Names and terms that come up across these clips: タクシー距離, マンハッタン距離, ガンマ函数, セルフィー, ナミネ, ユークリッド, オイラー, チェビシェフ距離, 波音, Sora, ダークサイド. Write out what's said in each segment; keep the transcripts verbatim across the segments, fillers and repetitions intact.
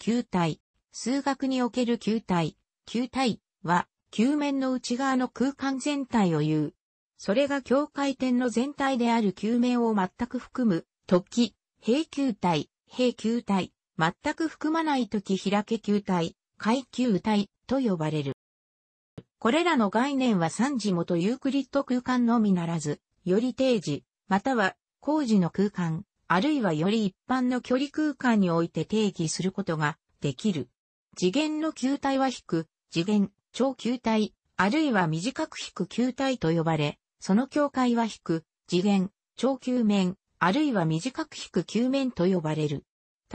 球体。数学における球体。球体は、球面の内側の空間全体を言う。それが境界点の全体である球面を全く含む、とき、平球体、平球体、全く含まないとき開け球体、開球体と呼ばれる。これらの概念は三次元ユークリッド空間のみならず、より定時、または後次の空間、あるいはより一般の距離空間において定義することができる。次元の球体は引く、次元、超球体、あるいは短く引く球体と呼ばれ、その境界は引く、次元、超球面、あるいは短く引く球面と呼ばれる。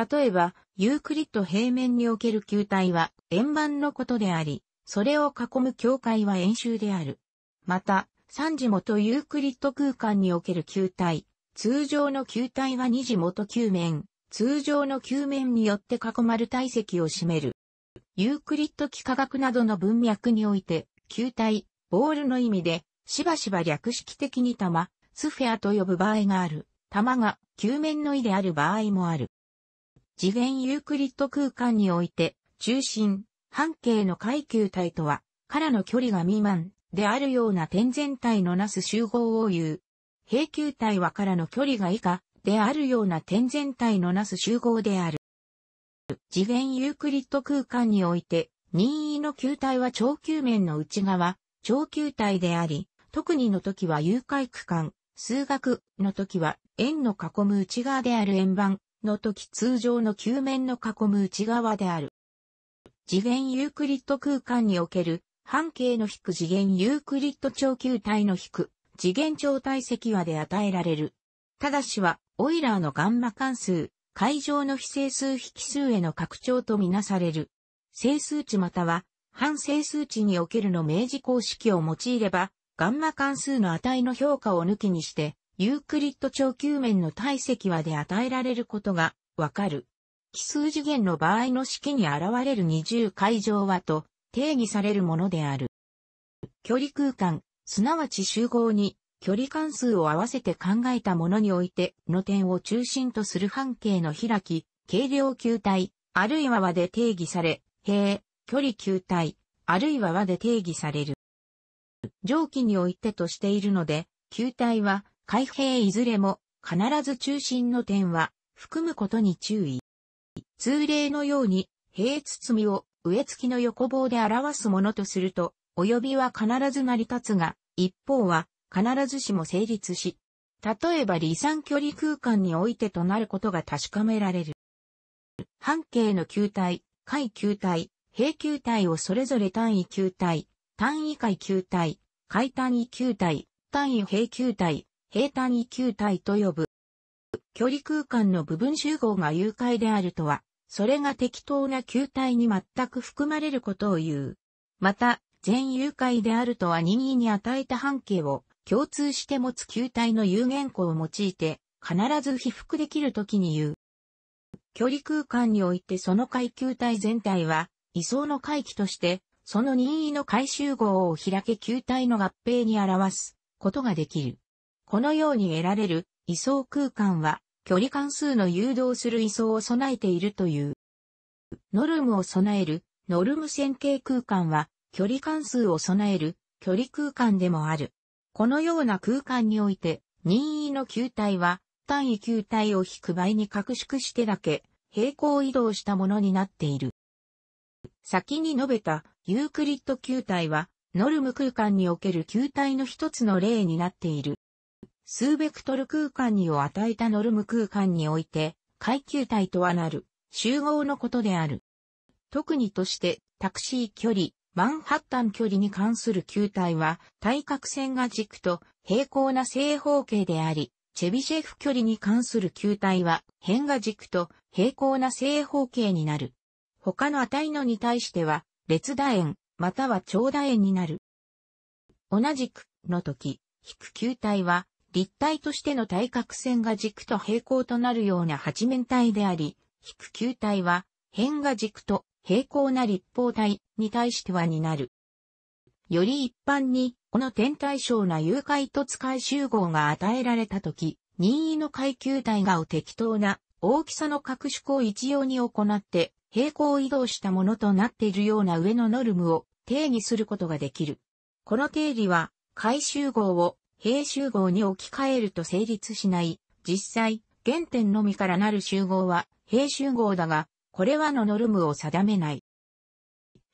例えば、ユークリッド平面における球体は円盤のことであり、それを囲む境界は円周である。また、三次元ユークリッド空間における球体、通常の球体は二次元球面、通常の球面によって囲まる体積を占める。ユークリッド幾何学などの文脈において、球体、ボールの意味で、しばしば略式的に球、スフェアと呼ぶ場合がある。球が球面の意である場合もある。次元ユークリッド空間において、中心、半径の開球体とは、からの距離が未満であるような点全体のなす集合を言う。平球体はからの距離が以下であるような点全体のなす集合である。次元ユークリッド空間において、任意の球体は超球面の内側、超球体であり、特にの時は有回区間、数学の時は円の囲む内側である円盤の時通常の球面の囲む内側である。次元ユークリッド空間における半径の引く次元ユークリッド超球体の引く次元超体積和で与えられる。ただしは、オイラーのガンマ関数、階乗の非整数引数への拡張とみなされる。整数値または半整数値におけるの明示公式を用いれば、ガンマ関数の値の評価を抜きにして、ユークリッド超球面の体積和で与えられることがわかる。奇数次元の場合の式に現れる二重階乗和と定義されるものである。距離空間、すなわち集合に距離関数を合わせて考えたものにおいての点を中心とする半径の開き、計量球体、あるいは和で定義され、平、距離球体、あるいは和で定義される。上記においてとしているので、球体は、開平いずれも、必ず中心の点は、含むことに注意。通例のように、平包みを、上付きの横棒で表すものとすると、及びは必ず成り立つが、一方は、必ずしも成立し、例えば離散距離空間においてとなることが確かめられる。半径の球体、開球体、平球体をそれぞれ単位球体、単位開球体、開単位球体、単位平球体、平単位球体と呼ぶ。距離空間の部分集合が有回であるとは、それが適当な球体に全く含まれることを言う。また、全有回であるとは任意に与えた半径を共通して持つ球体の有限個を用いて、必ず被覆できるときに言う。距離空間においてその開球体全体は、位相の回帰として、その任意の回集合を開け球体の合併に表すことができる。このように得られる位相空間は距離関数の誘導する位相を備えているという。ノルムを備えるノルム線形空間は距離関数を備える距離空間でもある。このような空間において任意の球体は単位球体を引く倍に拡縮してだけ平行移動したものになっている。先に述べたユークリッド球体は、ノルム空間における球体の一つの例になっている。数ベクトル空間にを与えたノルム空間において、開球体とはなる、集合のことである。特にとして、タクシー距離、マンハッタン距離に関する球体は、対角線が軸と平行な正方形であり、チェビシェフ距離に関する球体は、辺が軸と平行な正方形になる。他の値のに対しては、列楕円、または長楕円になる。同じく、の時、引く球体は、立体としての対角線が軸と平行となるような八面体であり、引く球体は、辺が軸と平行な立方体に対してはになる。より一般に、この点対称な有回凸回集合が与えられた時、任意の回球体がを適当な大きさの拡縮を一様に行って、平行移動したものとなっているような上のノルムを定義することができる。この定理は、解集合を閉集合に置き換えると成立しない。実際、原点のみからなる集合は閉集合だが、これはのノルムを定めない。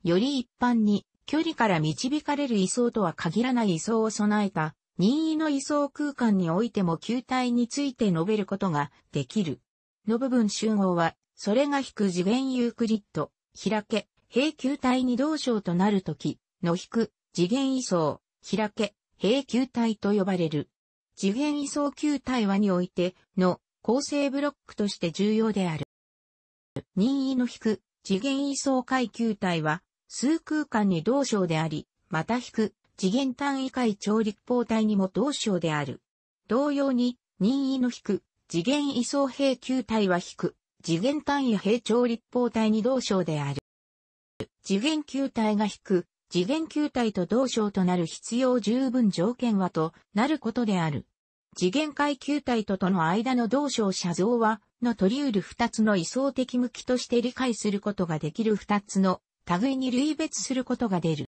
より一般に、距離から導かれる位相とは限らない位相を備えた、任意の位相空間においても球体について述べることができる。の部分集合は、それが引次元ユークリッド、開け、平球体に同相となるとき、の引次元位相、開け、平球体と呼ばれる。次元位相球体はにおいて、の構成ブロックとして重要である。任意の引次元位相解球体は、数空間に同相であり、また引次元単位解超立方体にも同相である。同様に、任意の引次元位相平球体は引次元単位平超立方体に同相である。次元球体が引次元球体と同相となる必要十分条件はとなることである。次元解球体ととの間の同相写像は、の取り得る二つの位相的向きとして理解することができる二つの類に類別することが出る。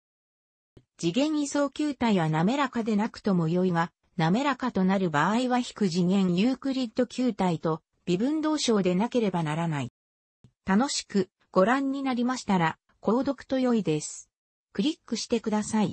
次元位相球体は滑らかでなくとも良いが、滑らかとなる場合は引次元ユークリッド球体と微分同相でなければならない。楽しくご覧になりましたら、購読と良いです。クリックしてください。